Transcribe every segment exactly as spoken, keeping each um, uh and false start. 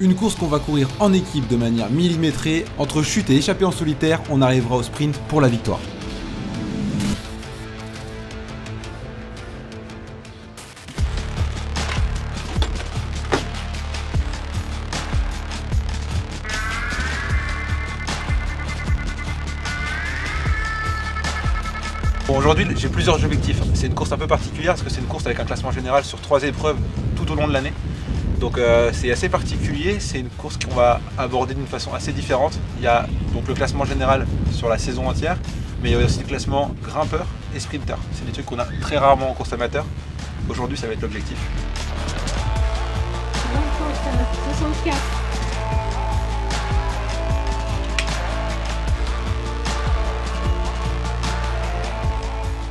Une course qu'on va courir en équipe de manière millimétrée. Entre chute et échappée en solitaire, on arrivera au sprint pour la victoire. Bon, aujourd'hui, j'ai plusieurs objectifs. C'est une course un peu particulière parce que c'est une course avec un classement général sur trois épreuves tout au long de l'année. Donc euh, c'est assez particulier, c'est une course qu'on va aborder d'une façon assez différente. Il y a donc le classement général sur la saison entière, mais il y a aussi le classement grimpeur et sprinter. C'est des trucs qu'on a très rarement en course amateur. Aujourd'hui, ça va être l'objectif.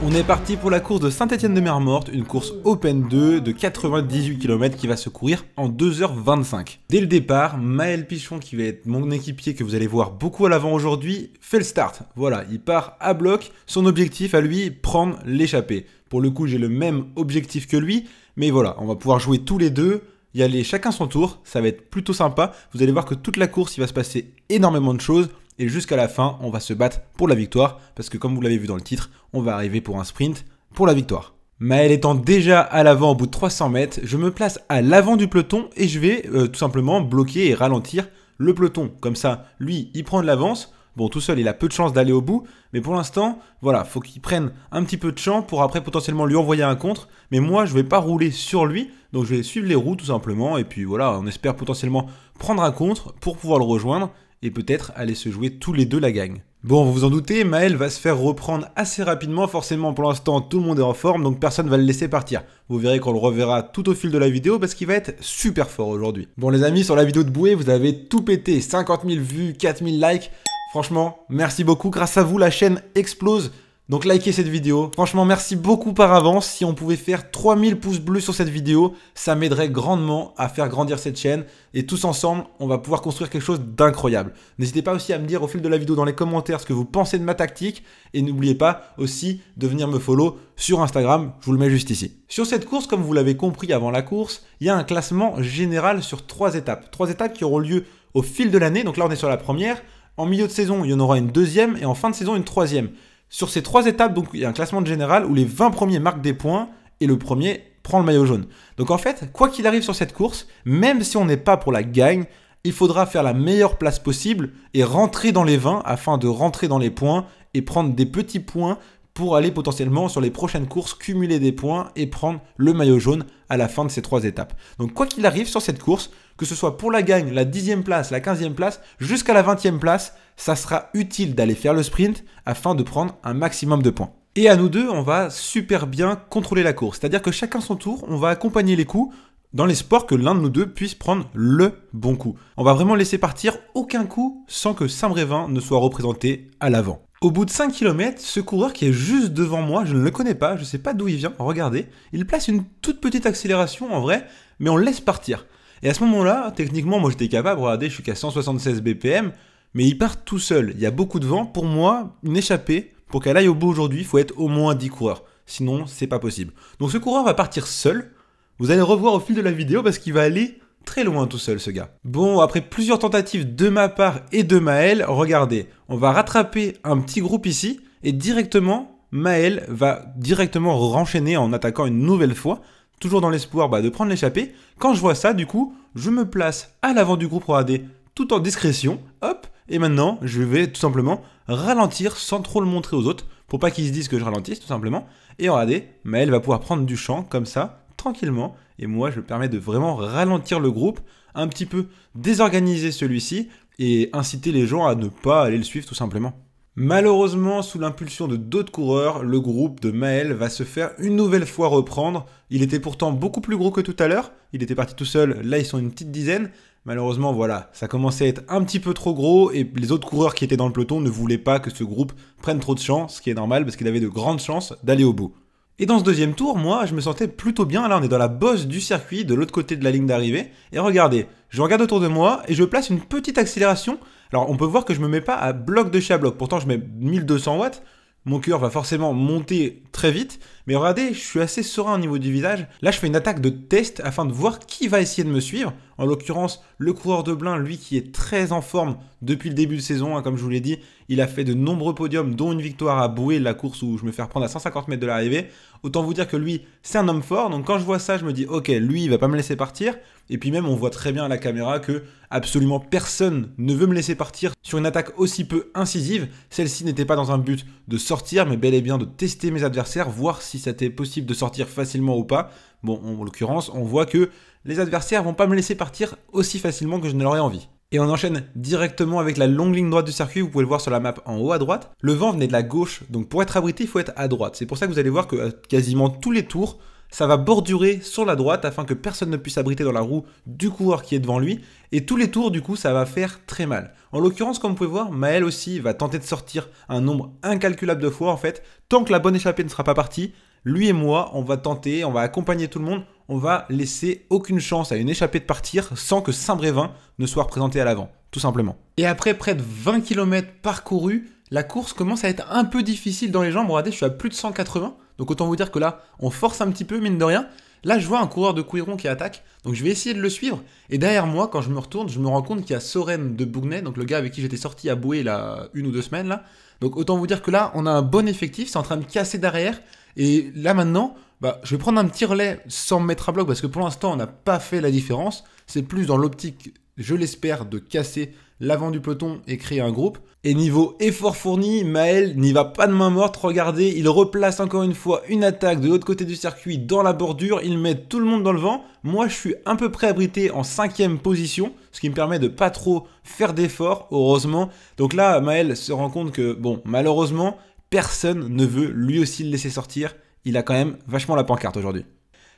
On est parti pour la course de Saint-Étienne-de-Mer-Morte, une course Open deux de quatre-vingt-dix-huit kilomètres qui va se courir en deux heures vingt-cinq. Dès le départ, Maël Pichon, qui va être mon équipier que vous allez voir beaucoup à l'avant aujourd'hui, fait le start. Voilà, il part à bloc. Son objectif à lui, prendre l'échappée. Pour le coup, j'ai le même objectif que lui, mais voilà, on va pouvoir jouer tous les deux, y aller chacun son tour. Ça va être plutôt sympa. Vous allez voir que toute la course, il va se passer énormément de choses. Et jusqu'à la fin, on va se battre pour la victoire, parce que comme vous l'avez vu dans le titre, on va arriver pour un sprint pour la victoire. Maël étant déjà à l'avant au bout de trois cents mètres, je me place à l'avant du peloton et je vais euh, tout simplement bloquer et ralentir le peloton. Comme ça, lui, il prend de l'avance. Bon, tout seul, il a peu de chances d'aller au bout, mais pour l'instant, voilà, faut qu'il prenne un petit peu de champ pour après potentiellement lui envoyer un contre. Mais moi, je ne vais pas rouler sur lui, donc je vais suivre les roues tout simplement. Et puis voilà, on espère potentiellement prendre un contre pour pouvoir le rejoindre et peut-être aller se jouer tous les deux la gagne. Bon, vous vous en doutez, Maël va se faire reprendre assez rapidement. Forcément, pour l'instant, tout le monde est en forme, donc personne ne va le laisser partir. Vous verrez qu'on le reverra tout au fil de la vidéo parce qu'il va être super fort aujourd'hui. Bon les amis, sur la vidéo de Boué, vous avez tout pété. cinquante mille vues, quatre mille likes. Franchement, merci beaucoup. Grâce à vous, la chaîne explose. Donc likez cette vidéo. Franchement, merci beaucoup par avance. Si on pouvait faire trois mille pouces bleus sur cette vidéo, ça m'aiderait grandement à faire grandir cette chaîne. Et tous ensemble, on va pouvoir construire quelque chose d'incroyable. N'hésitez pas aussi à me dire au fil de la vidéo dans les commentaires ce que vous pensez de ma tactique. Et n'oubliez pas aussi de venir me follow sur Instagram. Je vous le mets juste ici. Sur cette course, comme vous l'avez compris avant la course, il y a un classement général sur trois étapes. Trois étapes qui auront lieu au fil de l'année. Donc là, on est sur la première. En milieu de saison, il y en aura une deuxième. Et en fin de saison, une troisième. Sur ces trois étapes, donc, il y a un classement général où les vingt premiers marquent des points et le premier prend le maillot jaune. Donc en fait, quoi qu'il arrive sur cette course, même si on n'est pas pour la gagne, il faudra faire la meilleure place possible et rentrer dans les vingt afin de rentrer dans les points et prendre des petits points pour aller potentiellement sur les prochaines courses, cumuler des points et prendre le maillot jaune à la fin de ces trois étapes. Donc quoi qu'il arrive sur cette course, que ce soit pour la gagne, la dixième place, la quinzième place, jusqu'à la vingtième place, ça sera utile d'aller faire le sprint afin de prendre un maximum de points. Et à nous deux, on va super bien contrôler la course. C'est-à-dire que chacun son tour, on va accompagner les coups dans l'espoir que l'un de nous deux puisse prendre le bon coup. On va vraiment laisser partir aucun coup sans que Saint-Brevin ne soit représenté à l'avant. Au bout de cinq kilomètres, ce coureur qui est juste devant moi, je ne le connais pas, je ne sais pas d'où il vient, regardez, il place une toute petite accélération en vrai, mais on le laisse partir. Et à ce moment-là, techniquement, moi j'étais capable, regardez, je suis qu'à cent soixante-seize B P M, mais il part tout seul, il y a beaucoup de vent. Pour moi, une échappée, pour qu'elle aille au bout aujourd'hui, il faut être au moins dix coureurs, sinon c'est pas possible. Donc ce coureur va partir seul, vous allez le revoir au fil de la vidéo parce qu'il va aller très loin tout seul ce gars. Bon, après plusieurs tentatives de ma part et de Maël, regardez, on va rattraper un petit groupe ici et directement Maël va directement renchaîner en attaquant une nouvelle fois, toujours dans l'espoir bah, de prendre l'échappée. Quand je vois ça, du coup, je me place à l'avant du groupe, regardez, tout en discrétion, hop, et maintenant je vais tout simplement ralentir sans trop le montrer aux autres pour pas qu'ils se disent que je ralentisse tout simplement. Et regardez, Maël va pouvoir prendre du champ comme ça, tranquillement, et moi je me permets de vraiment ralentir le groupe, un petit peu désorganiser celui-ci et inciter les gens à ne pas aller le suivre tout simplement. Malheureusement, sous l'impulsion de d'autres coureurs, le groupe de Maël va se faire une nouvelle fois reprendre. Il était pourtant beaucoup plus gros que tout à l'heure, il était parti tout seul, là ils sont une petite dizaine. Malheureusement, voilà, ça commençait à être un petit peu trop gros et les autres coureurs qui étaient dans le peloton ne voulaient pas que ce groupe prenne trop de chance, ce qui est normal parce qu'il avait de grandes chances d'aller au bout. Et dans ce deuxième tour, moi, je me sentais plutôt bien. Là, on est dans la bosse du circuit, de l'autre côté de la ligne d'arrivée. Et regardez, je regarde autour de moi et je place une petite accélération. Alors, on peut voir que je ne me mets pas à bloc de chez à bloc. Pourtant, je mets mille deux cents watts. Mon cœur va forcément monter très vite. Mais regardez, je suis assez serein au niveau du visage. Là, je fais une attaque de test afin de voir qui va essayer de me suivre. En l'occurrence, le coureur de Blain, lui qui est très en forme depuis le début de saison, hein, comme je vous l'ai dit, il a fait de nombreux podiums, dont une victoire à Boué, la course où je me fais reprendre à cent cinquante mètres de l'arrivée. Autant vous dire que lui, c'est un homme fort. Donc quand je vois ça, je me dis, ok, lui, il va pas me laisser partir. Et puis même, on voit très bien à la caméra que absolument personne ne veut me laisser partir sur une attaque aussi peu incisive. Celle-ci n'était pas dans un but de sortir, mais bel et bien de tester mes adversaires, voir si c'était possible de sortir facilement ou pas. Bon, en l'occurrence, on voit que les adversaires vont pas me laisser partir aussi facilement que je ne l'aurais envie. Et on enchaîne directement avec la longue ligne droite du circuit, vous pouvez le voir sur la map en haut à droite. Le vent venait de la gauche, donc pour être abrité, il faut être à droite. C'est pour ça que vous allez voir que à quasiment tous les tours, ça va bordurer sur la droite afin que personne ne puisse abriter dans la roue du coureur qui est devant lui. Et tous les tours, du coup, ça va faire très mal. En l'occurrence, comme vous pouvez voir, Maël aussi va tenter de sortir un nombre incalculable de fois, en fait. Tant que la bonne échappée ne sera pas partie, lui et moi, on va tenter, on va accompagner tout le monde. On va laisser aucune chance à une échappée de partir sans que Saint-Brevin ne soit représenté à l'avant, tout simplement. Et après près de vingt kilomètres parcourus, la course commence à être un peu difficile dans les jambes. Regardez, je suis à plus de cent quatre-vingts, donc autant vous dire que là, on force un petit peu, mine de rien. Là, je vois un coureur de Couyron qui attaque, donc je vais essayer de le suivre. Et derrière moi, quand je me retourne, je me rends compte qu'il y a Soren de Bougnet, donc le gars avec qui j'étais sorti à Boué là, une ou deux semaines. Là. Donc autant vous dire que là, on a un bon effectif, c'est en train de casser derrière. Et là maintenant, bah, je vais prendre un petit relais sans me mettre à bloc parce que pour l'instant, on n'a pas fait la différence. C'est plus dans l'optique, je l'espère, de casser l'avant du peloton et créer un groupe. Et niveau effort fourni, Maël n'y va pas de main morte. Regardez, il replace encore une fois une attaque de l'autre côté du circuit dans la bordure. Il met tout le monde dans le vent. Moi, je suis à peu près abrité en cinquième position, ce qui me permet de pas trop faire d'efforts, heureusement. Donc là, Maël se rend compte que, bon, malheureusement, personne ne veut lui aussi le laisser sortir. Il a quand même vachement la pancarte aujourd'hui.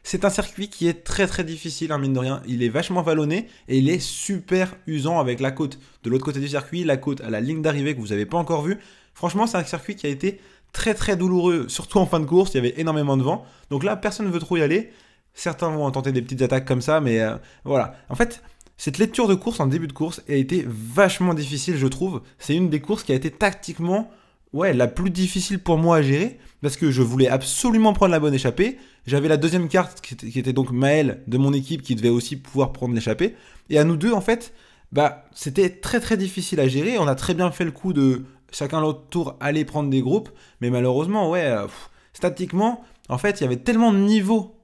C'est un circuit qui est très très difficile, hein, mine de rien. Il est vachement vallonné et il est super usant avec la côte de l'autre côté du circuit, la côte à la ligne d'arrivée que vous n'avez pas encore vue. Franchement, c'est un circuit qui a été très très douloureux, surtout en fin de course, il y avait énormément de vent. Donc là, personne ne veut trop y aller. Certains vont tenter des petites attaques comme ça, mais euh, voilà. En fait, cette lecture de course en début de course a été vachement difficile, je trouve. C'est une des courses qui a été tactiquement... ouais, la plus difficile pour moi à gérer, parce que je voulais absolument prendre la bonne échappée. J'avais la deuxième carte, qui était donc Maël de mon équipe, qui devait aussi pouvoir prendre l'échappée. Et à nous deux, en fait, bah, c'était très très difficile à gérer. On a très bien fait le coup de chacun l'autre tour aller prendre des groupes. Mais malheureusement, ouais, pff, statiquement, en fait, il y avait tellement de niveaux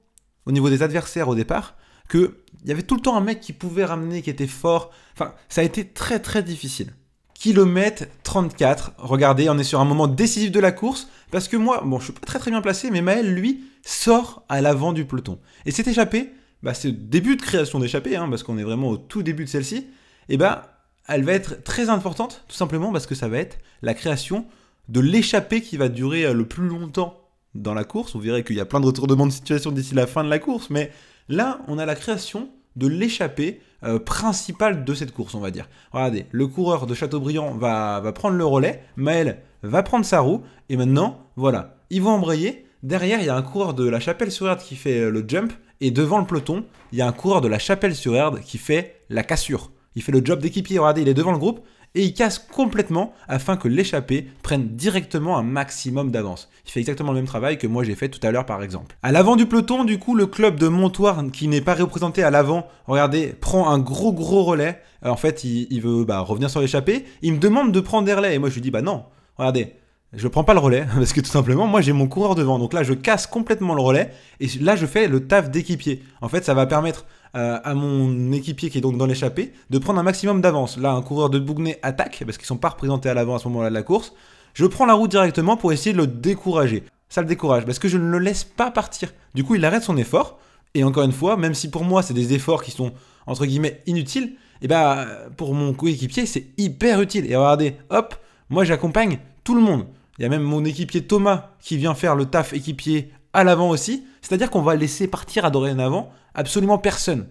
au niveau des adversaires au départ, qu'il y avait tout le temps un mec qui pouvait ramener, qui était fort. Enfin, ça a été très très difficile. kilomètre trente-quatre, regardez, on est sur un moment décisif de la course, parce que moi, bon, je suis pas très très bien placé, mais Maël, lui, sort à l'avant du peloton. Et cette échappée, bah, c'est le début de création d'échappée, hein, parce qu'on est vraiment au tout début de celle-ci, et bah, elle va être très importante, tout simplement parce que ça va être la création de l'échappée qui va durer le plus longtemps dans la course. Vous verrez qu'il y a plein de retournements de situation d'ici la fin de la course, mais là, on a la création de l'échappée euh, principale de cette course, on va dire. Regardez, le coureur de Châteaubriand va, va prendre le relais, Maël va prendre sa roue, et maintenant, voilà, ils vont embrayer. Derrière, il y a un coureur de la Chapelle-sur-Erdre qui fait le jump, et devant le peloton, il y a un coureur de la Chapelle-sur-Erdre qui fait la cassure. Il fait le job d'équipier, regardez, il est devant le groupe, et il casse complètement afin que l'échappée prenne directement un maximum d'avance. Il fait exactement le même travail que moi j'ai fait tout à l'heure par exemple. À l'avant du peloton, du coup, le club de Montoir, qui n'est pas représenté à l'avant, regardez, prend un gros gros relais. Alors, en fait, il, il veut bah, revenir sur l'échappée. Il me demande de prendre des relais et moi je lui dis bah non, regardez, je prends pas le relais parce que tout simplement, moi j'ai mon coureur devant. Donc là, je casse complètement le relais et là, je fais le taf d'équipier. En fait, ça va permettre à mon équipier qui est donc dans l'échappée de prendre un maximum d'avance. Là, un coureur de Bougnet attaque parce qu'ils sont pas représentés à l'avant à ce moment-là de la course. Je prends la roue directement pour essayer de le décourager. Ça le décourage parce que je ne le laisse pas partir. Du coup, il arrête son effort. Et encore une fois, même si pour moi, c'est des efforts qui sont entre guillemets inutiles, et bah, pour mon coéquipier, c'est hyper utile. Et regardez, hop, moi j'accompagne tout le monde. Il y a même mon équipier Thomas qui vient faire le taf équipier à l'avant aussi. C'est-à-dire qu'on va laisser partir à dorénavant absolument personne.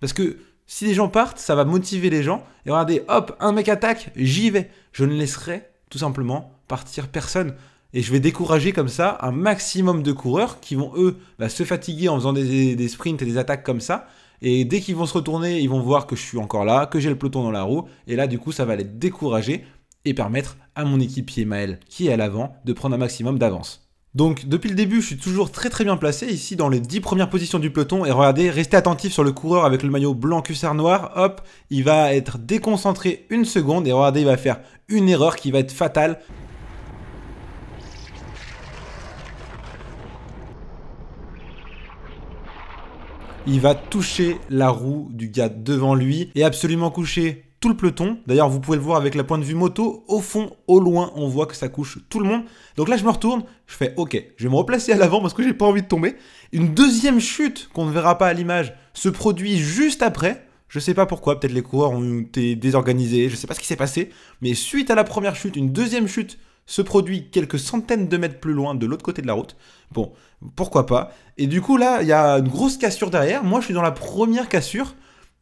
Parce que si les gens partent, ça va motiver les gens. Et regardez, hop, un mec attaque, j'y vais. Je ne laisserai tout simplement partir personne. Et je vais décourager comme ça un maximum de coureurs qui vont, eux, bah, se fatiguer en faisant des, des sprints et des attaques comme ça. Et dès qu'ils vont se retourner, ils vont voir que je suis encore là, que j'ai le peloton dans la roue. Et là, du coup, ça va les décourager et permettre à mon équipier Maël, qui est à l'avant, de prendre un maximum d'avance. Donc depuis le début, je suis toujours très très bien placé ici dans les dix premières positions du peloton. Et regardez, restez attentif sur le coureur avec le maillot blanc cuissard noir. Hop, il va être déconcentré une seconde et regardez, il va faire une erreur qui va être fatale. Il va toucher la roue du gars devant lui et absolument coucher tout le peloton. D'ailleurs, vous pouvez le voir avec la point de vue moto. Au fond, au loin, on voit que ça couche tout le monde. Donc là, je me retourne, je fais OK, je vais me replacer à l'avant parce que j'ai pas envie de tomber. Une deuxième chute qu'on ne verra pas à l'image se produit juste après. Je sais pas pourquoi, peut-être les coureurs ont été désorganisés, je sais pas ce qui s'est passé. Mais suite à la première chute, une deuxième chute se produit quelques centaines de mètres plus loin de l'autre côté de la route. Bon, pourquoi pas. Et du coup, là, il y a une grosse cassure derrière. Moi, je suis dans la première cassure.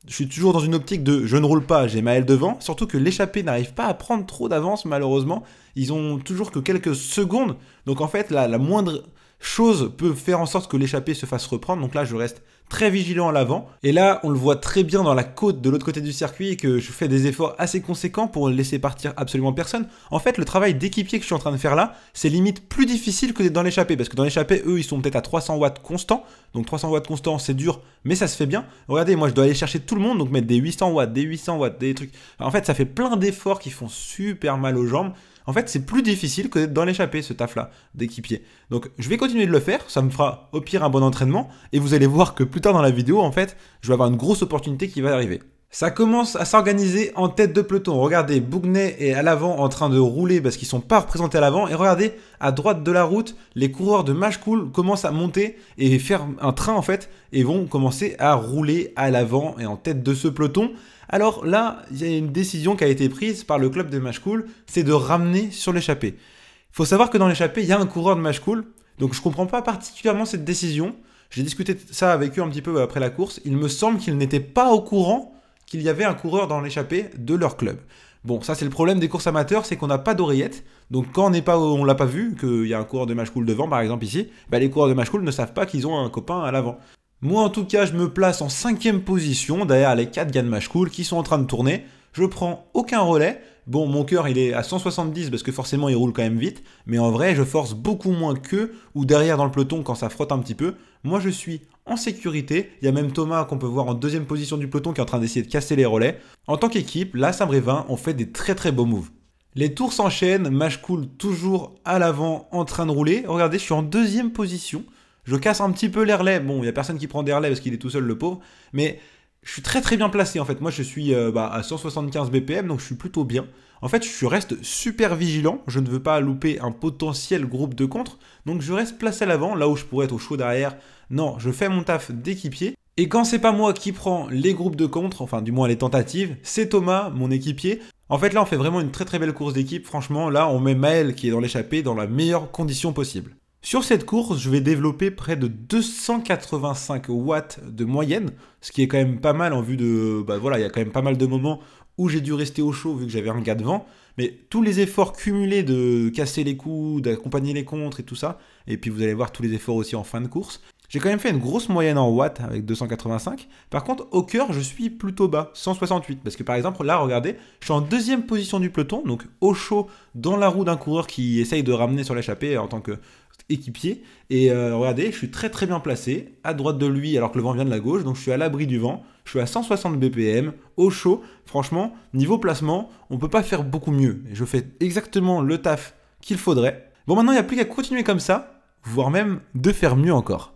Je suis toujours dans une optique de je ne roule pas, j'ai Maël devant. Surtout que l'échappée n'arrive pas à prendre trop d'avance, malheureusement. Ils ont toujours que quelques secondes. Donc, en fait, là, la moindre chose peut faire en sorte que l'échappée se fasse reprendre. Donc là, je reste très vigilant à l'avant. Et là, on le voit très bien dans la côte de l'autre côté du circuit et que je fais des efforts assez conséquents pour laisser partir absolument personne. En fait, le travail d'équipier que je suis en train de faire là, c'est limite plus difficile que d'être dans l'échappée. Parce que dans l'échappée, eux, ils sont peut-être à trois cents watts constants. Donc trois cents watts constants, c'est dur, mais ça se fait bien. Regardez, moi, je dois aller chercher tout le monde. Donc mettre des huit cents watts, des huit cents watts, des trucs. En fait, ça fait plein d'efforts qui font super mal aux jambes. En fait, c'est plus difficile que d'être dans l'échappée, ce taf-là, d'équipier. Donc, je vais continuer de le faire. Ça me fera, au pire, un bon entraînement. Et vous allez voir que plus tard dans la vidéo, en fait, je vais avoir une grosse opportunité qui va arriver. Ça commence à s'organiser en tête de peloton. Regardez, Bougnet est à l'avant en train de rouler parce qu'ils ne sont pas représentés à l'avant. Et regardez, à droite de la route, les coureurs de Machecoul commencent à monter et faire un train, en fait, et vont commencer à rouler à l'avant et en tête de ce peloton. Alors là, il y a une décision qui a été prise par le club de Machecoul, c'est de ramener sur l'échappée. Il faut savoir que dans l'échappée, il y a un coureur de Machecoul, donc je ne comprends pas particulièrement cette décision. J'ai discuté de ça avec eux un petit peu après la course. Il me semble qu'ils n'étaient pas au courant qu'il y avait un coureur dans l'échappée de leur club. Bon, ça c'est le problème des courses amateurs, c'est qu'on n'a pas d'oreillette. Donc quand on n'est pas, on l'a pas vu, qu'il y a un coureur de Machecoul devant par exemple ici, bah, les coureurs de Machecoul ne savent pas qu'ils ont un copain à l'avant. Moi en tout cas je me place en cinquième position derrière les quatre gars de Machecoul qui sont en train de tourner. Je prends aucun relais. Bon, mon cœur il est à cent soixante-dix parce que forcément il roule quand même vite. Mais en vrai je force beaucoup moins qu'eux ou derrière dans le peloton quand ça frotte un petit peu. Moi je suis en sécurité. Il y a même Thomas qu'on peut voir en deuxième position du peloton qui est en train d'essayer de casser les relais. En tant qu'équipe, là Saint-Brevin on fait des très très beaux moves. Les tours s'enchaînent. Machecoul toujours à l'avant en train de rouler. Regardez, je suis en deuxième position. Je casse un petit peu les relais. Bon, il n'y a personne qui prend des relais parce qu'il est tout seul, le pauvre. Mais je suis très très bien placé en fait. Moi, je suis euh, bah, à cent soixante-quinze B P M, donc je suis plutôt bien. En fait, je reste super vigilant. Je ne veux pas louper un potentiel groupe de contre. Donc, je reste placé à l'avant, là où je pourrais être au chaud derrière. Non, je fais mon taf d'équipier. Et quand c'est pas moi qui prends les groupes de contre, enfin du moins les tentatives, c'est Thomas, mon équipier. En fait, là, on fait vraiment une très très belle course d'équipe. Franchement, là, on met Maël qui est dans l'échappée dans la meilleure condition possible. Sur cette course, je vais développer près de deux cent quatre-vingt-cinq watts de moyenne, ce qui est quand même pas mal en vue de... Bah voilà, il y a quand même pas mal de moments où j'ai dû rester au chaud vu que j'avais un gars devant, mais tous les efforts cumulés de casser les coups, d'accompagner les contres et tout ça, et puis vous allez voir tous les efforts aussi en fin de course, j'ai quand même fait une grosse moyenne en watts avec deux cent quatre-vingt-cinq. Par contre, au cœur, je suis plutôt bas, cent soixante-huit. Parce que par exemple, là, regardez, je suis en deuxième position du peloton, donc au chaud, dans la roue d'un coureur qui essaye de ramener sur l'échappée en tant qu'équipier. Et euh, regardez, je suis très très bien placé, à droite de lui, alors que le vent vient de la gauche, donc je suis à l'abri du vent. Je suis à cent soixante B P M, au chaud. Franchement, niveau placement, on peut pas faire beaucoup mieux. Je fais exactement le taf qu'il faudrait. Bon, maintenant, il n'y a plus qu'à continuer comme ça, voire même de faire mieux encore.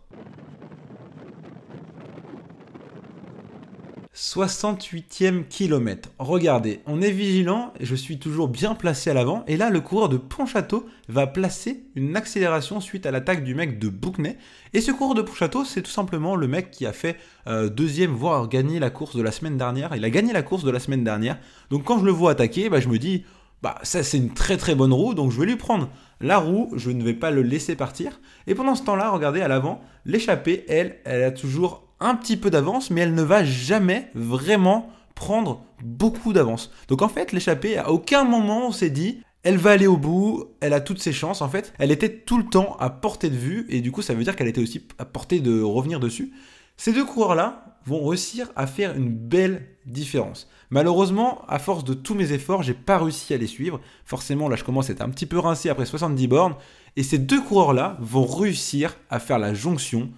soixante-huitième kilomètre. Regardez, on est vigilant, je suis toujours bien placé à l'avant. Et là, le coureur de Pontchâteau va placer une accélération suite à l'attaque du mec de Bougnet. Et ce coureur de Pontchâteau, c'est tout simplement le mec qui a fait euh, deuxième, voire gagné la course de la semaine dernière. Il a gagné la course de la semaine dernière. Donc quand je le vois attaquer, bah, je me dis... Bah ça c'est une très très bonne roue, donc je vais lui prendre la roue, je ne vais pas le laisser partir. Et pendant ce temps-là, regardez à l'avant, l'échappée, elle, elle a toujours un petit peu d'avance, mais elle ne va jamais vraiment prendre beaucoup d'avance. Donc en fait, l'échappée, à aucun moment on s'est dit... Elle va aller au bout, elle a toutes ses chances en fait. Elle était tout le temps à portée de vue et du coup ça veut dire qu'elle était aussi à portée de revenir dessus. Ces deux coureurs là, vont réussir à faire une belle différence. Malheureusement, à force de tous mes efforts, j'ai pas réussi à les suivre. Forcément, là, je commence à être un petit peu rincé après soixante-dix bornes. Et ces deux coureurs-là vont réussir à faire la jonction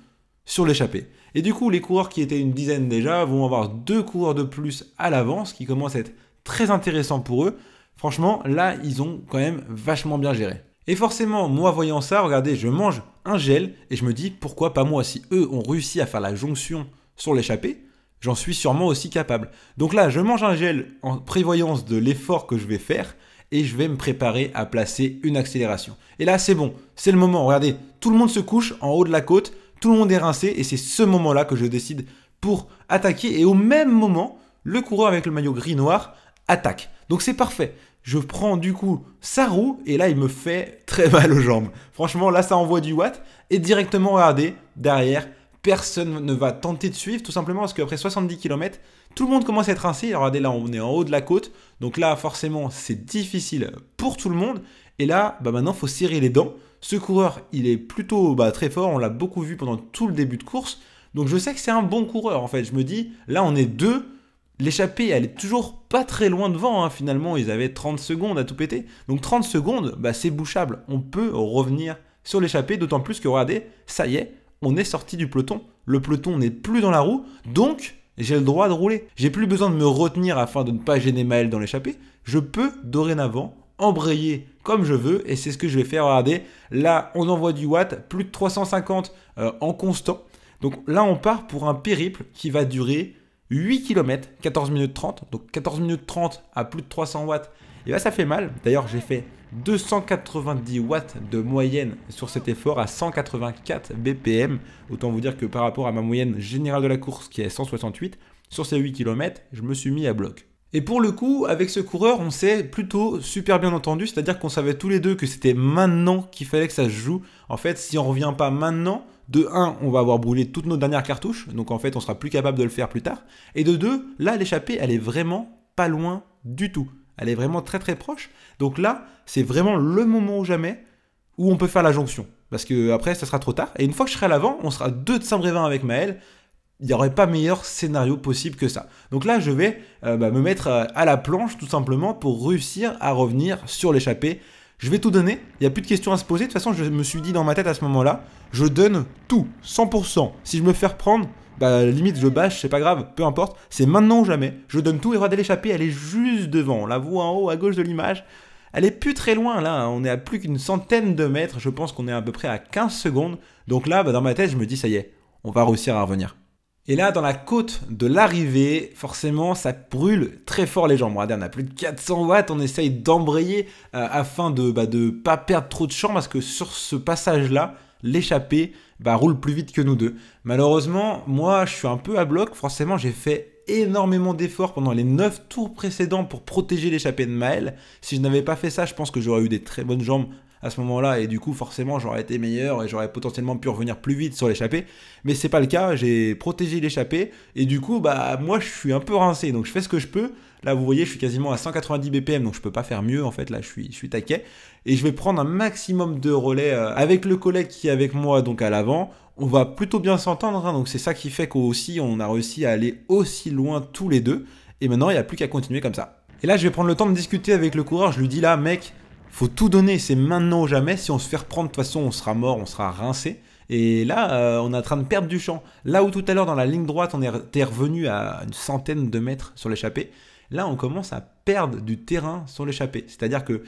sur l'échappée. Et du coup, les coureurs qui étaient une dizaine déjà vont avoir deux coureurs de plus à l'avance, qui commencent à être très intéressants pour eux. Franchement, là, ils ont quand même vachement bien géré. Et forcément, moi voyant ça, regardez, je mange un gel et je me dis pourquoi pas moi, si eux ont réussi à faire la jonction sur l'échappée, j'en suis sûrement aussi capable. Donc là, je mange un gel en prévoyance de l'effort que je vais faire et je vais me préparer à placer une accélération. Et là, c'est bon, c'est le moment. Regardez, tout le monde se couche en haut de la côte, tout le monde est rincé et c'est ce moment-là que je décide pour attaquer. Et au même moment, le coureur avec le maillot gris-noir attaque. Donc c'est parfait. Je prends du coup sa roue et là il me fait très mal aux jambes. Franchement là ça envoie du watt et directement regardez derrière personne ne va tenter de suivre tout simplement parce qu'après soixante-dix kilomètres tout le monde commence à être rincé. Alors, regardez là on est en haut de la côte donc là forcément c'est difficile pour tout le monde et là bah, maintenant il faut serrer les dents. Ce coureur il est plutôt bah, très fort, on l'a beaucoup vu pendant tout le début de course donc je sais que c'est un bon coureur en fait. Je me dis là on est deux. L'échappée, elle est toujours pas très loin devant, hein. Finalement, ils avaient trente secondes à tout péter. Donc trente secondes, bah, c'est bouchable. On peut revenir sur l'échappée, d'autant plus que, regardez, ça y est, on est sorti du peloton. Le peloton n'est plus dans la roue, donc j'ai le droit de rouler. J'ai plus besoin de me retenir afin de ne pas gêner Maël dans l'échappée. Je peux dorénavant embrayer comme je veux, et c'est ce que je vais faire, regardez. Là, on envoie du watt, plus de trois cent cinquante euh, en constant. Donc là, on part pour un périple qui va durer huit kilomètres, quatorze minutes trente, donc quatorze minutes trente à plus de trois cents watts, et là ça fait mal. D'ailleurs j'ai fait deux cent quatre-vingt-dix watts de moyenne sur cet effort à cent quatre-vingt-quatre B P M, autant vous dire que par rapport à ma moyenne générale de la course qui est cent soixante-huit, sur ces huit kilomètres je me suis mis à bloc. Et pour le coup, avec ce coureur, on s'est plutôt super bien entendu, c'est-à-dire qu'on savait tous les deux que c'était maintenant qu'il fallait que ça se joue. En fait, si on ne revient pas maintenant, de un, on va avoir brûlé toutes nos dernières cartouches, donc en fait, on sera plus capable de le faire plus tard. Et de deux, là, l'échappée, elle est vraiment pas loin du tout. Elle est vraiment très très proche. Donc là, c'est vraiment le moment ou jamais où on peut faire la jonction, parce que après, ça sera trop tard. Et une fois que je serai à l'avant, on sera deux de Saint-Brevin avec Maël. Il n'y aurait pas meilleur scénario possible que ça. Donc là, je vais euh, bah, me mettre à la planche tout simplement pour réussir à revenir sur l'échappée. Je vais tout donner, il n'y a plus de questions à se poser. De toute façon, je me suis dit dans ma tête à ce moment-là, je donne tout, cent pour cent. Si je me fais reprendre, bah, limite je bâche, c'est pas grave, peu importe. C'est maintenant ou jamais, je donne tout et regardez l'échappée, elle est juste devant. On la voit en haut à gauche de l'image. Elle est plus très loin là, on est à plus qu'une centaine de mètres. Je pense qu'on est à peu près à quinze secondes. Donc là, bah, dans ma tête, je me dis ça y est, on va réussir à revenir. Et là, dans la côte de l'arrivée, forcément, ça brûle très fort les jambes. Regardez, on a plus de quatre cents watts, on essaye d'embrayer euh, afin de ne bah, de pas perdre trop de champ parce que sur ce passage-là, l'échappée bah, roule plus vite que nous deux. Malheureusement, moi, je suis un peu à bloc. Forcément, j'ai fait énormément d'efforts pendant les neuf tours précédents pour protéger l'échappée de Maël. Si je n'avais pas fait ça, je pense que j'aurais eu des très bonnes jambes à ce moment-là, et du coup, forcément, j'aurais été meilleur et j'aurais potentiellement pu revenir plus vite sur l'échappée. Mais c'est pas le cas, j'ai protégé l'échappée, et du coup, bah, moi, je suis un peu rincé, donc je fais ce que je peux. Là, vous voyez, je suis quasiment à cent quatre-vingt-dix B P M, donc je peux pas faire mieux, en fait, là, je suis, je suis taquet. Et je vais prendre un maximum de relais euh, avec le collègue qui est avec moi, donc à l'avant. On va plutôt bien s'entendre, hein, donc c'est ça qui fait qu'aussi, on a réussi à aller aussi loin tous les deux. Et maintenant, il n'y a plus qu'à continuer comme ça. Et là, je vais prendre le temps de discuter avec le coureur, je lui dis là, mec, faut tout donner, c'est maintenant ou jamais. Si on se fait reprendre, de toute façon, on sera mort, on sera rincé. Et là, euh, on est en train de perdre du champ. Là où tout à l'heure, dans la ligne droite, on était revenu à une centaine de mètres sur l'échappée, là, on commence à perdre du terrain sur l'échappée. C'est-à-dire que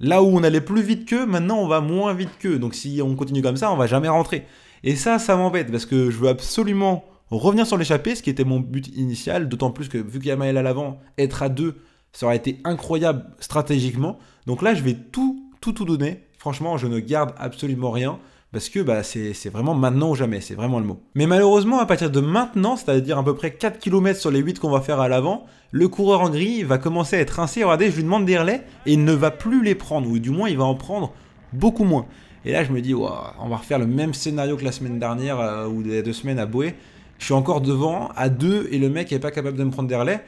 là où on allait plus vite qu'eux, maintenant, on va moins vite qu'eux. Donc, si on continue comme ça, on va jamais rentrer. Et ça, ça m'embête parce que je veux absolument revenir sur l'échappée, ce qui était mon but initial. D'autant plus que, vu qu'il y a Maël à l'avant, être à deux, ça aurait été incroyable stratégiquement. Donc là, je vais tout, tout, tout donner. Franchement, je ne garde absolument rien parce que bah, c'est vraiment maintenant ou jamais. C'est vraiment le mot. Mais malheureusement, à partir de maintenant, c'est-à-dire à peu près quatre kilomètres sur les huit qu'on va faire à l'avant, le coureur en gris va commencer à être rincé. Regardez, je lui demande des relais et il ne va plus les prendre. Ou du moins, il va en prendre beaucoup moins. Et là, je me dis, wow, on va refaire le même scénario que la semaine dernière euh, ou des deux semaines à Boué. Je suis encore devant à deux et le mec n'est pas capable de me prendre des relais.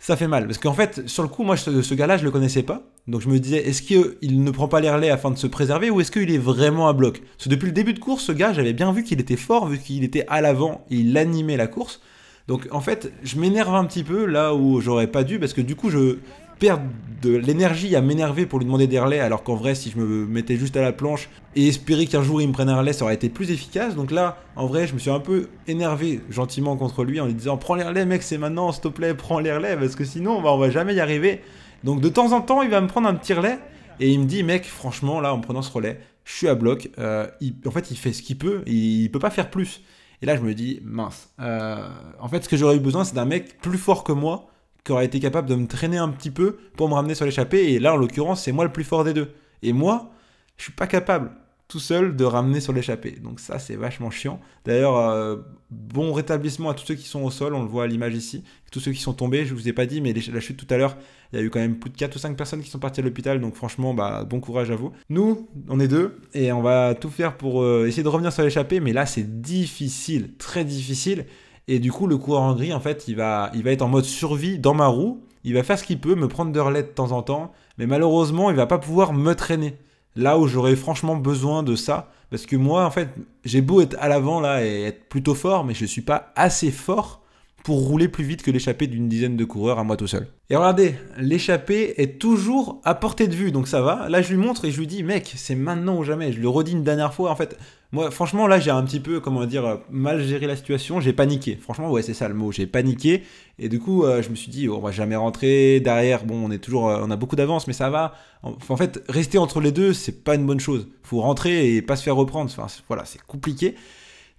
Ça fait mal, parce qu'en fait, sur le coup, moi, je, ce gars-là, je le connaissais pas. Donc, je me disais, est-ce qu'il ne prend pas les relais afin de se préserver ou est-ce qu'il est vraiment à bloc? Parce que depuis le début de course, ce gars, j'avais bien vu qu'il était fort, vu qu'il était à l'avant, il animait la course. Donc en fait, je m'énerve un petit peu là où j'aurais pas dû, parce que du coup je perds de l'énergie à m'énerver pour lui demander des relais, alors qu'en vrai, si je me mettais juste à la planche et espérer qu'un jour il me prenne un relais, ça aurait été plus efficace. Donc là, en vrai, je me suis un peu énervé gentiment contre lui en lui disant « Prends les relais mec, c'est maintenant, s'il te plaît, prends les relais, parce que sinon bah, on va jamais y arriver. » Donc de temps en temps, il va me prendre un petit relais et il me dit « Mec, franchement, là, en prenant ce relais, je suis à bloc. Euh, » En fait, il fait ce qu'il peut, il peut pas faire plus. Et là, je me dis « Mince, euh, en fait, ce que j'aurais eu besoin, c'est d'un mec plus fort que moi, qui aurait été capable de me traîner un petit peu pour me ramener sur l'échappée. Et là, en l'occurrence, c'est moi le plus fort des deux. Et moi, je suis pas capable tout seul de ramener sur l'échappée. Donc ça, c'est vachement chiant. D'ailleurs, euh, bon rétablissement à tous ceux qui sont au sol. On le voit à l'image ici. Tous ceux qui sont tombés, je vous ai pas dit, mais la chute tout à l'heure, il y a eu quand même plus de quatre ou cinq personnes qui sont parties à l'hôpital. Donc franchement, bah, bon courage à vous. Nous, on est deux et on va tout faire pour euh, essayer de revenir sur l'échappée. Mais là, c'est difficile, très difficile. Et du coup, le coureur en gris, en fait, il va, il va être en mode survie dans ma roue. Il va faire ce qu'il peut, me prendre de relais de temps en temps. Mais malheureusement, il va pas pouvoir me traîner. Là où j'aurais franchement besoin de ça. Parce que moi, en fait, j'ai beau être à l'avant là et être plutôt fort, mais je suis pas assez fort pour rouler plus vite que l'échappée d'une dizaine de coureurs à moi tout seul. Et regardez, l'échappée est toujours à portée de vue, donc ça va. Là, je lui montre et je lui dis, mec, c'est maintenant ou jamais. Je lui redis une dernière fois. En fait, moi, franchement, là, j'ai un petit peu, comment dire, mal géré la situation. J'ai paniqué. Franchement, ouais, c'est ça le mot. J'ai paniqué. Et du coup, euh, je me suis dit, oh, on va jamais rentrer. Derrière, bon, on est toujours, euh, on a beaucoup d'avance, mais ça va. En, en fait, rester entre les deux, c'est pas une bonne chose. Faut rentrer et pas se faire reprendre. Enfin, voilà, c'est compliqué.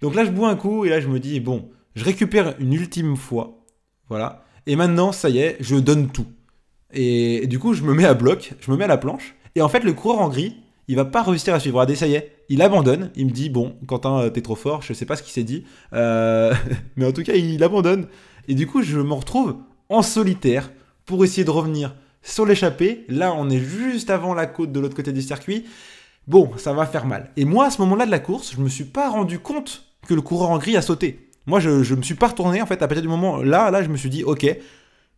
Donc là, je bois un coup et là, je me dis, bon. Je récupère une ultime fois, voilà, et maintenant, ça y est, je donne tout. Et, et du coup, je me mets à bloc, je me mets à la planche, et en fait, le coureur en gris, il va pas réussir à suivre. Regardez, ça y est, il abandonne, il me dit, bon, Quentin, t'es trop fort, je sais pas ce qu'il s'est dit, euh... mais en tout cas, il abandonne. Et du coup, je me retrouve en solitaire pour essayer de revenir sur l'échappée. Là, on est juste avant la côte de l'autre côté du circuit. Bon, ça va faire mal. Et moi, à ce moment-là de la course, je me suis pas rendu compte que le coureur en gris a sauté. Moi, je ne me suis pas retourné, en fait, à partir du moment, là, là, je me suis dit, ok,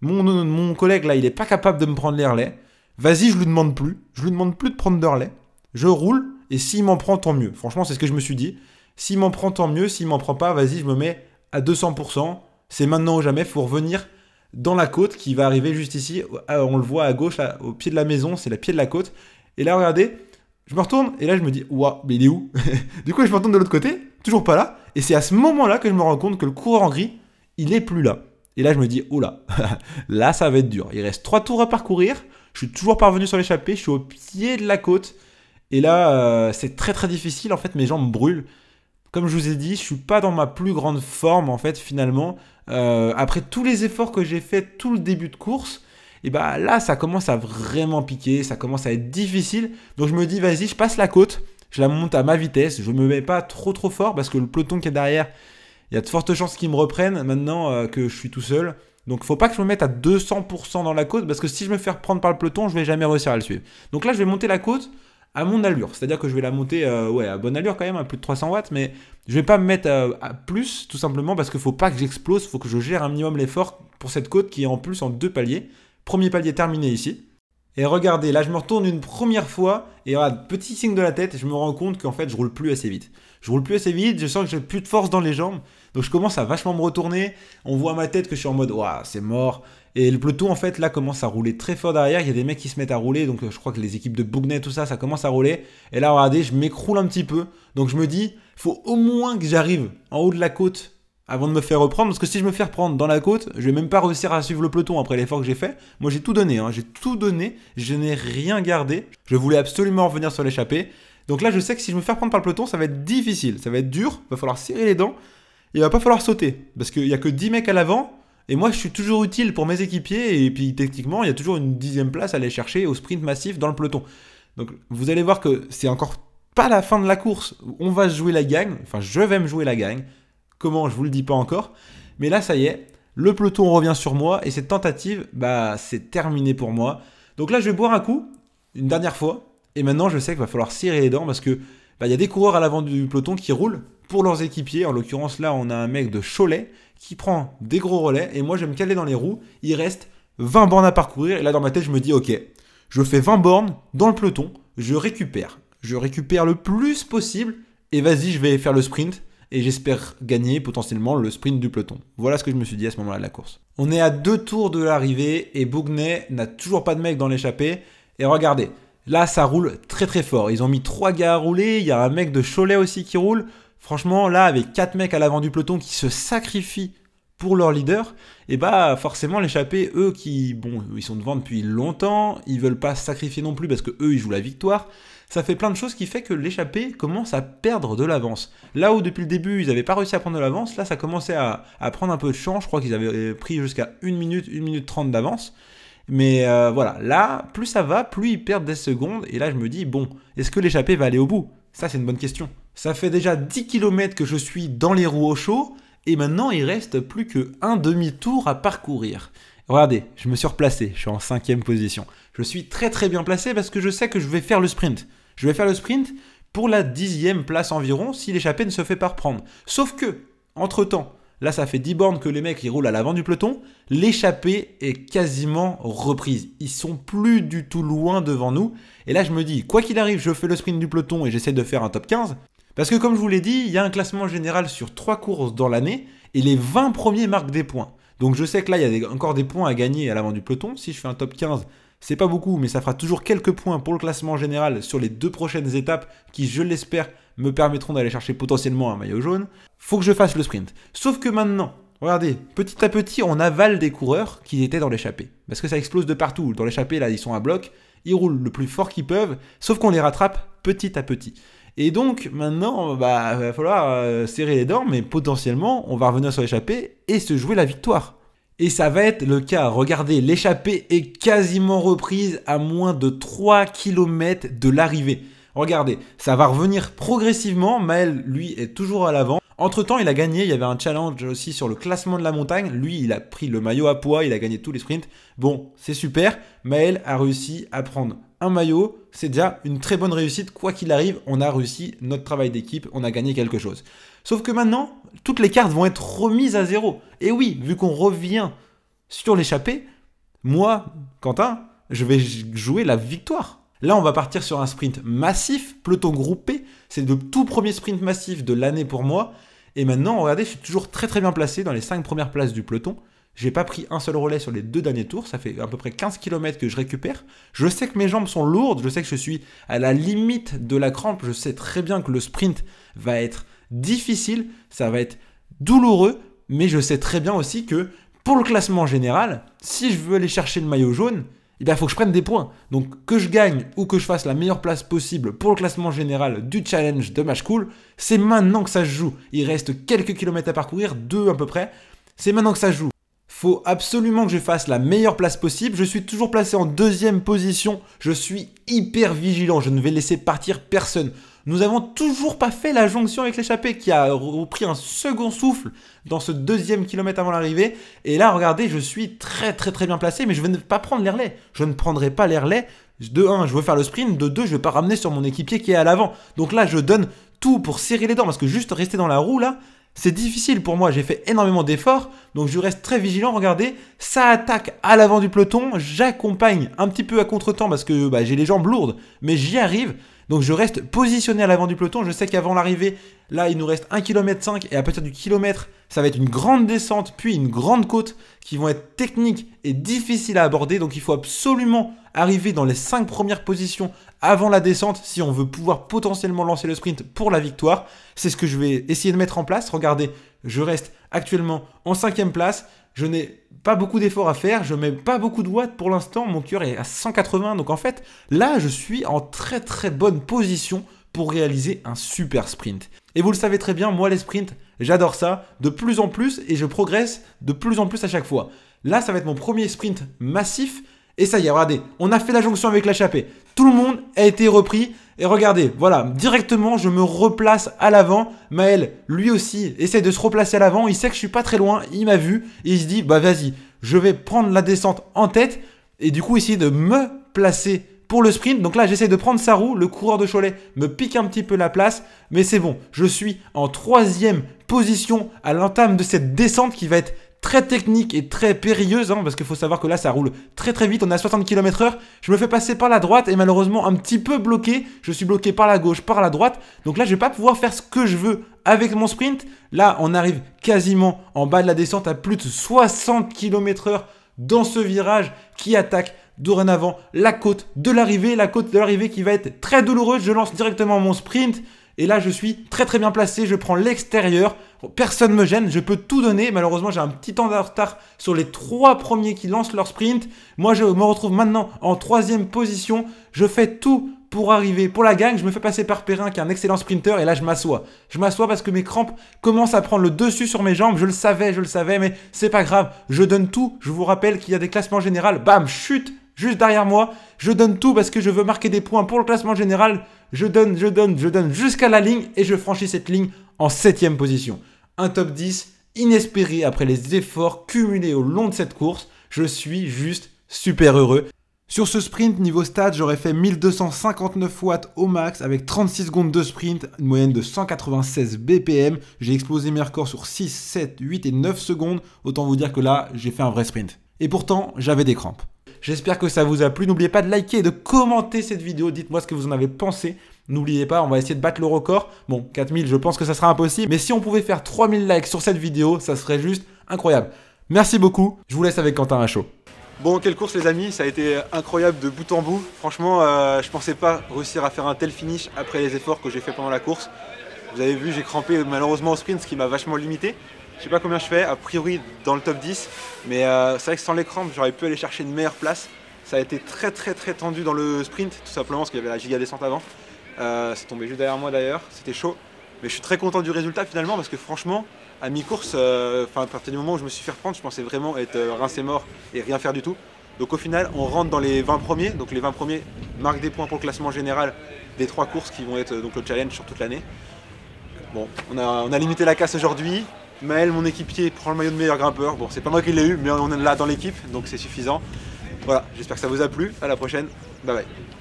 mon, mon collègue, là, il n'est pas capable de me prendre les relais, vas-y, je lui demande plus, je lui demande plus de prendre de relais, je roule, et s'il m'en prend, tant mieux. Franchement, c'est ce que je me suis dit, s'il m'en prend, tant mieux, s'il m'en prend pas, vas-y, je me mets à deux cents pour cent, c'est maintenant ou jamais, il faut revenir dans la côte qui va arriver juste ici, on le voit à gauche, là, au pied de la maison, c'est le pied de la côte, et là, regardez, je me retourne, et là, je me dis, waouh, mais il est où? Du coup, je me retourne de l'autre côté, toujours pas là. Et c'est à ce moment-là que je me rends compte que le coureur en gris, il est plus là. Et là, je me dis, oh là, là, ça va être dur. Il reste trois tours à parcourir. Je suis toujours parvenu sur l'échappée. Je suis au pied de la côte. Et là, euh, c'est très, très difficile. En fait, mes jambes brûlent. Comme je vous ai dit, je ne suis pas dans ma plus grande forme, en fait, finalement. Euh, après tous les efforts que j'ai fait tout le début de course, et bah là, ça commence à vraiment piquer. Ça commence à être difficile. Donc, je me dis, vas-y, je passe la côte. Je la monte à ma vitesse, je ne me mets pas trop trop fort parce que le peloton qui est derrière, il y a de fortes chances qu'ils me reprennent maintenant euh, que je suis tout seul. Donc il ne faut pas que je me mette à deux cents pour cent dans la côte parce que si je me fais reprendre par le peloton, je ne vais jamais réussir à le suivre. Donc là, je vais monter la côte à mon allure, c'est-à-dire que je vais la monter euh, ouais, à bonne allure quand même, à plus de trois cents watts, mais je ne vais pas me mettre à, à plus tout simplement parce qu'il ne faut pas que j'explose, il faut que je gère un minimum l'effort pour cette côte qui est en plus en deux paliers. Premier palier terminé ici. Et regardez, là je me retourne une première fois et regarde, petit signe de la tête, je me rends compte qu'en fait je roule plus assez vite. Je roule plus assez vite, je sens que j'ai plus de force dans les jambes, donc je commence à vachement me retourner. On voit à ma tête que je suis en mode waouh, c'est mort. Et le peloton en fait là commence à rouler très fort derrière. Il y a des mecs qui se mettent à rouler, donc je crois que les équipes de Bougnet, tout ça, ça commence à rouler. Et là regardez, je m'écroule un petit peu, donc je me dis, faut au moins que j'arrive en haut de la côte avant de me faire reprendre, parce que si je me fais reprendre dans la côte, je vais même pas réussir à suivre le peloton après l'effort que j'ai fait. Moi j'ai tout donné, hein, j'ai tout donné, je n'ai rien gardé, je voulais absolument revenir sur l'échappée. Donc là je sais que si je me fais reprendre par le peloton, ça va être difficile, ça va être dur, il va falloir serrer les dents, il va pas falloir sauter, parce qu'il n'y a que dix mecs à l'avant, et moi je suis toujours utile pour mes équipiers, et puis techniquement il y a toujours une dixième place à aller chercher au sprint massif dans le peloton. Donc vous allez voir que c'est encore pas la fin de la course, on va jouer la gagne, enfin je vais me jouer la gagne. Comment, je vous le dis pas encore. Mais là, ça y est, le peloton revient sur moi. Et cette tentative, bah, c'est terminé pour moi. Donc là, je vais boire un coup, une dernière fois. Et maintenant, je sais qu'il va falloir serrer les dents parce que bah, y a des coureurs à l'avant du peloton qui roulent pour leurs équipiers. En l'occurrence, là, on a un mec de Cholet qui prend des gros relais. Et moi, je vais me caler dans les roues. Il reste vingt bornes à parcourir. Et là, dans ma tête, je me dis, ok, je fais vingt bornes dans le peloton. Je récupère. Je récupère le plus possible. Et vas-y, je vais faire le sprint. et j'espère gagner potentiellement le sprint du peloton. Voilà ce que je me suis dit à ce moment-là de la course. On est à deux tours de l'arrivée et Bougnet n'a toujours pas de mec dans l'échappée. Et regardez, là ça roule très très fort. Ils ont mis trois gars à rouler, il y a un mec de Cholet aussi qui roule. Franchement, là, avec quatre mecs à l'avant du peloton qui se sacrifient pour leur leader, et bah forcément l'échappée, eux qui, bon, ils sont devant depuis longtemps, ils veulent pas se sacrifier non plus parce que eux ils jouent la victoire, ça fait plein de choses qui fait que l'échappée commence à perdre de l'avance. Là où depuis le début ils n'avaient pas réussi à prendre de l'avance, là ça commençait à, à prendre un peu de champ, je crois qu'ils avaient pris jusqu'à une minute, une minute trente d'avance, mais euh, voilà, là, plus ça va, plus ils perdent des secondes, et là je me dis, bon, est-ce que l'échappée va aller au bout? Ça c'est une bonne question. Ça fait déjà dix kilomètres que je suis dans les roues au chaud, et maintenant, il reste plus qu'un demi-tour à parcourir. Regardez, je me suis replacé, je suis en cinquième position. Je suis très très bien placé parce que je sais que je vais faire le sprint. Je vais faire le sprint pour la dixième place environ si l'échappée ne se fait pas reprendre. Sauf que, entre-temps, là ça fait dix bornes que les mecs ils roulent à l'avant du peloton, l'échappée est quasiment reprise. Ils sont plus du tout loin devant nous. Et là je me dis, quoi qu'il arrive, je fais le sprint du peloton et j'essaie de faire un top quinze. Parce que comme je vous l'ai dit, il y a un classement général sur trois courses dans l'année et les vingt premiers marquent des points. Donc je sais que là, il y a des, encore des points à gagner à l'avant du peloton. Si je fais un top quinze, c'est pas beaucoup, mais ça fera toujours quelques points pour le classement général sur les deux prochaines étapes qui, je l'espère, me permettront d'aller chercher potentiellement un maillot jaune. Faut que je fasse le sprint. Sauf que maintenant, regardez, petit à petit, on avale des coureurs qui étaient dans l'échappée. Parce que ça explose de partout. Dans l'échappée, là, ils sont à bloc, ils roulent le plus fort qu'ils peuvent, sauf qu'on les rattrape petit à petit. Et donc, maintenant, bah, va falloir euh, serrer les dents, mais potentiellement, on va revenir sur l'échappée et se jouer la victoire. Et ça va être le cas. Regardez, l'échappée est quasiment reprise à moins de trois kilomètres de l'arrivée. Regardez, ça va revenir progressivement. Maël, lui, est toujours à l'avant. Entre-temps, il a gagné. Il y avait un challenge aussi sur le classement de la montagne. Lui, il a pris le maillot à poids. Il a gagné tous les sprints. Bon, c'est super. Maël a réussi à prendre un maillot, c'est déjà une très bonne réussite. Quoi qu'il arrive, on a réussi notre travail d'équipe, on a gagné quelque chose. Sauf que maintenant, toutes les cartes vont être remises à zéro. Et oui, vu qu'on revient sur l'échappée, moi, Quentin, je vais jouer la victoire. Là, on va partir sur un sprint massif, peloton groupé. C'est le tout premier sprint massif de l'année pour moi. Et maintenant, regardez, je suis toujours très très bien placé dans les cinq premières places du peloton. J'ai pas pris un seul relais sur les deux derniers tours, ça fait à peu près quinze kilomètres que je récupère. Je sais que mes jambes sont lourdes, je sais que je suis à la limite de la crampe, je sais très bien que le sprint va être difficile, ça va être douloureux, mais je sais très bien aussi que pour le classement général, si je veux aller chercher le maillot jaune, eh bien, il faut que je prenne des points. Donc que je gagne ou que je fasse la meilleure place possible pour le classement général du challenge de Machecoul, c'est maintenant que ça se joue. Il reste quelques kilomètres à parcourir, deux à peu près, c'est maintenant que ça se joue. Faut absolument que je fasse la meilleure place possible. Je suis toujours placé en deuxième position. Je suis hyper vigilant. Je ne vais laisser partir personne. Nous n'avons toujours pas fait la jonction avec l'échappée qui a repris un second souffle dans ce deuxième kilomètre avant l'arrivée. Et là, regardez, je suis très très très bien placé, mais je ne vais pas prendre les relais. Je ne prendrai pas les relais. De un, je veux faire le sprint. De deux, je ne vais pas ramener sur mon équipier qui est à l'avant. Donc là, je donne tout pour serrer les dents parce que juste rester dans la roue là, c'est difficile pour moi, j'ai fait énormément d'efforts, donc je reste très vigilant, regardez, ça attaque à l'avant du peloton, j'accompagne un petit peu à contre-temps parce que bah, j'ai les jambes lourdes, mais j'y arrive, donc je reste positionné à l'avant du peloton, je sais qu'avant l'arrivée, là il nous reste un virgule cinq kilomètre et à partir du kilomètre, ça va être une grande descente, puis une grande côte qui vont être techniques et difficiles à aborder, donc il faut absolument arriver dans les cinq premières positions avant la descente si on veut pouvoir potentiellement lancer le sprint pour la victoire. C'est ce que je vais essayer de mettre en place. Regardez, je reste actuellement en cinquième place. Je n'ai pas beaucoup d'efforts à faire. Je ne mets pas beaucoup de watts pour l'instant. Mon cœur est à cent quatre-vingts. Donc en fait, là, je suis en très très bonne position pour réaliser un super sprint. Et vous le savez très bien, moi les sprints, j'adore ça de plus en plus et je progresse de plus en plus à chaque fois. Là, ça va être mon premier sprint massif. Et ça y est, regardez, on a fait la jonction avec l'échappée. Tout le monde a été repris. Et regardez, voilà, directement, je me replace à l'avant. Maël, lui aussi, essaie de se replacer à l'avant. Il sait que je suis pas très loin, il m'a vu. Et il se dit, bah vas-y, je vais prendre la descente en tête. Et du coup, essayer de me placer pour le sprint. Donc là, j'essaie de prendre sa roue. Le coureur de Cholet me pique un petit peu la place. Mais c'est bon, je suis en troisième position à l'entame de cette descente qui va être très technique et très périlleuse, hein, parce qu'il faut savoir que là ça roule très très vite, on est à soixante kilomètres heure, je me fais passer par la droite et malheureusement un petit peu bloqué, je suis bloqué par la gauche, par la droite, donc là je vais pas pouvoir faire ce que je veux avec mon sprint. Là on arrive quasiment en bas de la descente à plus de soixante kilomètres heure dans ce virage qui attaque dorénavant la côte de l'arrivée, la côte de l'arrivée qui va être très douloureuse. Je lance directement mon sprint. Et là, je suis très très bien placé, je prends l'extérieur, personne ne me gêne, je peux tout donner. Malheureusement, j'ai un petit temps de retard sur les trois premiers qui lancent leur sprint. Moi, je me retrouve maintenant en troisième position, je fais tout pour arriver pour la gagne. Je me fais passer par Perrin qui est un excellent sprinter et là, je m'assois. Je m'assois parce que mes crampes commencent à prendre le dessus sur mes jambes. Je le savais, je le savais, mais c'est pas grave, je donne tout. Je vous rappelle qu'il y a des classements généraux, bam, chute juste derrière moi, je donne tout parce que je veux marquer des points pour le classement général. Je donne, je donne, je donne jusqu'à la ligne et je franchis cette ligne en septième position. Un top dix inespéré après les efforts cumulés au long de cette course. Je suis juste super heureux. Sur ce sprint, niveau stats, j'aurais fait mille deux cent cinquante-neuf watts au max avec trente-six secondes de sprint, une moyenne de cent quatre-vingt-seize B P M. J'ai explosé mes records sur six, sept, huit et neuf secondes. Autant vous dire que là, j'ai fait un vrai sprint. Et pourtant, j'avais des crampes. J'espère que ça vous a plu, n'oubliez pas de liker et de commenter cette vidéo, dites-moi ce que vous en avez pensé. N'oubliez pas, on va essayer de battre le record. Bon, quatre mille, je pense que ça sera impossible, mais si on pouvait faire trois mille likes sur cette vidéo, ça serait juste incroyable. Merci beaucoup, je vous laisse avec Quentin Ruel. Bon, quelle course les amis, ça a été incroyable de bout en bout. Franchement, euh, je pensais pas réussir à faire un tel finish après les efforts que j'ai fait pendant la course. Vous avez vu, j'ai crampé malheureusement au sprint, ce qui m'a vachement limité. Je sais pas combien je fais, a priori dans le top dix, mais euh, c'est vrai que sans les crampes, j'aurais pu aller chercher une meilleure place. Ça a été très très très tendu dans le sprint, tout simplement parce qu'il y avait la giga descente avant. Euh, c'est tombé juste derrière moi d'ailleurs, c'était chaud. Mais je suis très content du résultat finalement parce que franchement, à mi-course, euh, à partir du moment où je me suis fait reprendre, je pensais vraiment être euh, rincé mort et rien faire du tout. Donc au final, on rentre dans les vingt premiers, donc les vingt premiers marquent des points pour le classement général des trois courses qui vont être euh, donc le challenge sur toute l'année. Bon, on a, on a limité la casse aujourd'hui. Maël, mon équipier, prend le maillot de meilleur grimpeur. Bon, c'est pas moi qui l'ai eu, mais on est là dans l'équipe, donc c'est suffisant. Voilà, j'espère que ça vous a plu. À la prochaine. Bye bye.